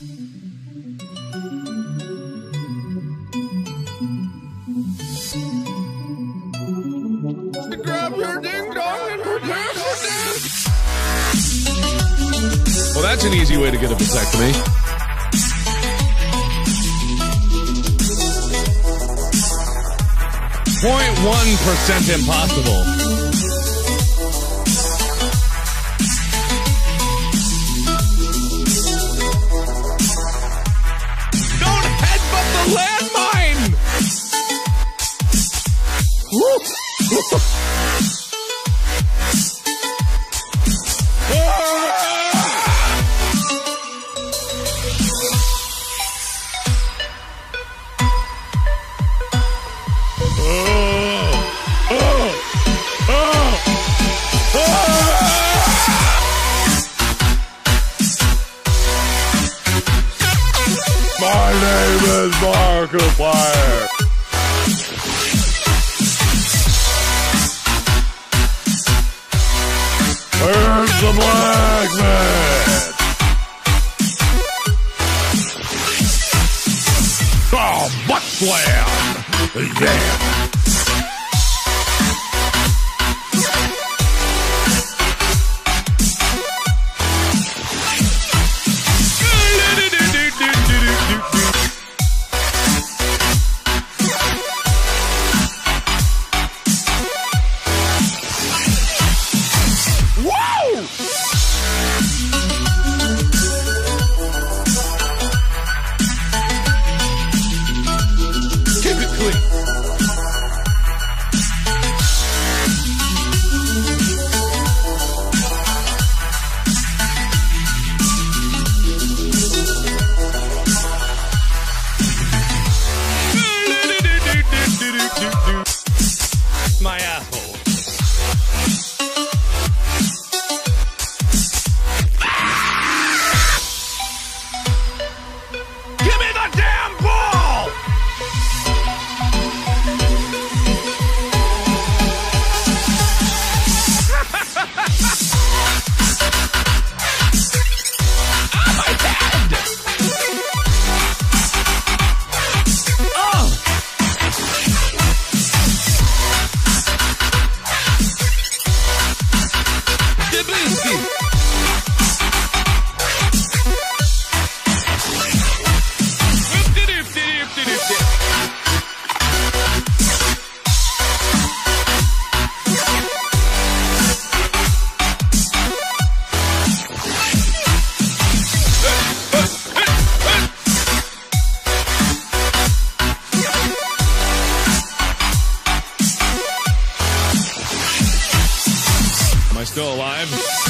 Well, that's an easy way to get a vasectomy. .1% impossible. Don't headbutt the landmine! My name is Markiplier. Where's the black man? Oh, butt slam! Yeah! Still alive.